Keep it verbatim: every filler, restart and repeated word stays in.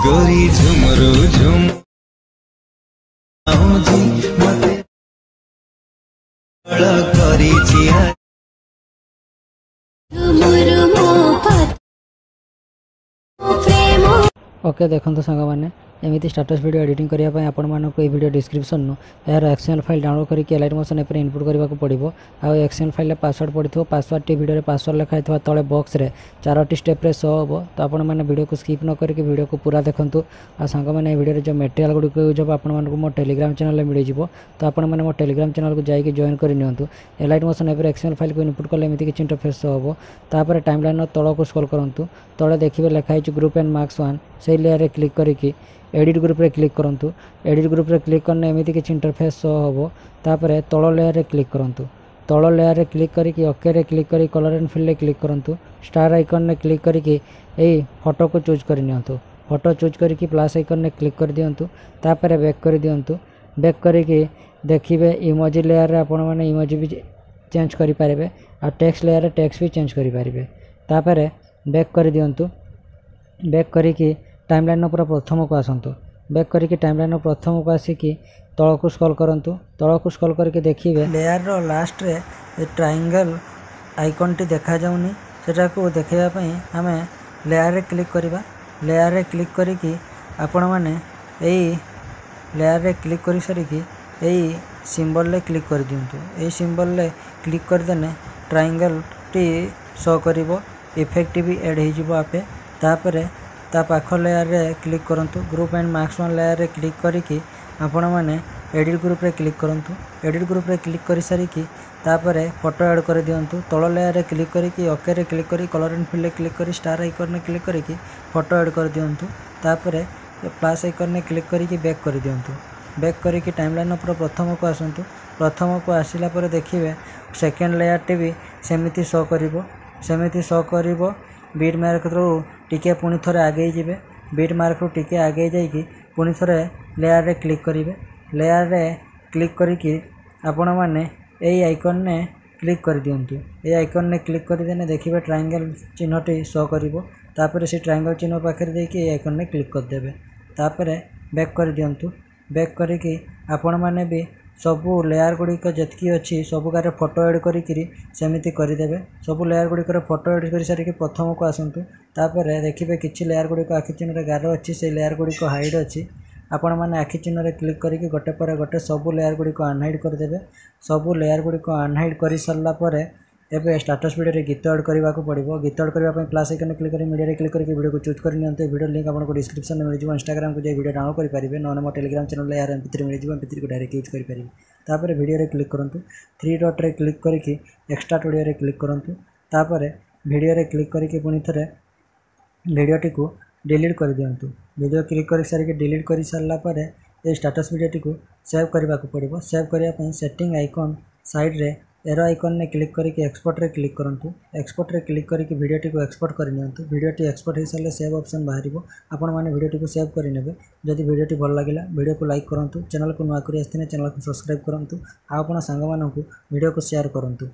गोरी झुमरू झुम जी मते करी ओके देखो सांग मैंने एमती स्टाटस भिड एडिट करने आपको भिड डिस्क्रिप्सन यार एक्सएल फाइल डाउनलोड करके एलाइट मोशन एप इनपुट करने को पड़ो। आउ एक्सएल फाइल पासवर्ड पड़ो, पासवर्ड टी भिडियो पासवर्ड लिखाई था तले बक्स में चारोटी स्टेप रे शो हो। तो आपने भिडियो को स्किप न करके भिडियो को पूरा देखूँ। आ सांग मैंने भिडियो जो मटेरियल गुड़ी जब आपको मो टेलीग्राम चैनल मिल जाए तो आपने मो टेलीग्राम चैनल को जाइए जॉइन करनी। Alight Motion app Excel file को इनपुट कले एमती किसी इंटरफेस शो हो। तापर टाइम लाइन तल को स्क्रॉल करूँ, तले देखिए लिखाई ग्रुप एंड मार्क्स वन से लेयर रे क्लिक करके एडिट ग्रुप रे क्लिक करूँ। एडिट ग्रुप रे क्लिक करने एमती किसी इंटरफेस शो हो। तापर तल लेयर रे क्लिक करूँ, तल लेयर रे क्लिक करके ओके रे क्लिक कर कलर एंड फिल रे क्लिक करूँ। स्टार आइकन रे क्लिक करके यही फोटो को चूज करनी, फोटो चूज करके प्लस आइकन रे क्लिक कर दिंतु। तापर बैक कर दिंतु, बैक करके देखिए इमोजी लेयर रे आपण माने इमोजी भी चेंज करि पारिबे आ टेक्स्ट लेयर रे टेक्स्ट भी चेंज करि पारिबे। तापर बैक कर दिंतु, बैक करके टाइम लाइन पूरा प्रथम को आसतु। बैक करके टाइम लाइन प्रथम को आसिकी तल को स्क्रॉल करूँ, तल को स्क्रॉल करके देखिए लेयर रो लास्ट रे ट्रायंगल आइकन टी देखा जाऊनी। सेटा को देखापी आम लेयर रे क्लिक करवा, लेयर रे क्लिक करके आपण माने एई लेयर रे क्लिक कर सारिकी एई सिंबल रे क्लिक कर दिंतु। एई सिंबल रे क्लिक करदेने ट्रायंगल टी शो करिवो, इफेक्ट भी एड हो जिवो आपे। तापरे ता पाख लेयर रे क्लिक करूँ, group and marks one layer रे क्लिक करके आपण मैंने एडिट ग्रुप रे क्लिक करूँ। एडिट ग्रुप रे क्लिक कर सारिकी तापर फोटो ऐड कर दिंतु। तल लेयर रे क्लिक करके ओके रे क्लिक कर कलर एंड फिल रे क्लिक कर स्टार आइकन रे क्लिक करके फोटो ऐड कर दिंतु। तापर प्लस आइकन रे क्लिक करके बैक कर दिंतु। बैक करके टाइम लाइन पूरा प्रथम को आसतु। प्रथम को आसला पर देखिए सेकेंड लेयर टी भी सेमती शो करिवो, सेमती शो करिवो। बीट मार्क रू टे पुणी थे आगे जाए, बीट मार्क रू टे आगे जाकि पुणी थे लेयर रे क्लिक करेंगे। लेयर रे क्लिक करके आपण मैंने यही आइकन ने क्लिक कर दिंतु। ये आइकन ने क्लिक करदेने देखिए ट्रायंगल चिन्हटी शो कर, से ट्रायंगल चिन्ह पाखे देखिए आइकन ने क्लिक करदे। तापर बैक कर दिंतु, बैक करके आपण मैंने भी सबू लेयर गुड़िक जी अच्छी सबुकार फोटो एड करमती करदे। सबू लेयर गुड़िकर फोटो एड कर सारिक प्रथम को आसतु। तापर देखिए किसी लेयर गुड़िक आखि चिन्ह गार अच्छी से लेयर गुड़िक हाइड अच्छी। आपण मैंने आखि चिन्ह क्लिक करके गोटे पर गोटे सबू लेयर गुड़िक अनहाइड करदे। सबू लेयर गुड़िक अनहाइड कर सारापर एवं स्टाटस भिडियो में गीत एड करने को पड़ो। गीत एड करने प्लस आइकन क्लिक कर मीडिया क्लिक करके वीडियो को चूज करनी। वीडियो लिंक आपको डिस्क्रिप्शन में मिल जाए। इंस्टाग्राम को जाए वीडियो डाउनलोड करेंगे, ना मोर टेलीग्राम चैनल यार एमपी थ्री मिल जाए, एमपी थ्री को डायरेक्ट यूज करेंगे। तापर वीडियो रे क्लिक करूँ, थ्री डॉट रे क्लिक करके एक्सट्रैक्ट वीडियो रे क्लिक करूँ। तापर वीडियो रे क्लिक करके पुणी थे वीडियोटी को डिलीट कर दिंतु। वीडियो क्लिक कर सारे डिलीट कर सारापर ये स्टेटस वीडियोटी को सेव करने को पड़ो। सेव करने सेटिंग आइकन साइड रे एरो आइकन ने क्लिक करके एक्सपोर्ट रे क्लिक करूँ। एक्सपोर्ट रे क्लिक करके वीडियोटी को एक्सपोर्ट करनी। वीडियोटी एक्सपोर्ट हो सारे सेव ऑप्शन बाहर, आपण मैंने वीडियोटी को सेव करेंगे। जदि वीडियोटी भल लगा वीडियो को लाइक करूँ, चैनल को नुआ कर चैनल को सब्सक्राइब करूँ, आपन सांग मानकु वीडियो को शेयर करूँ।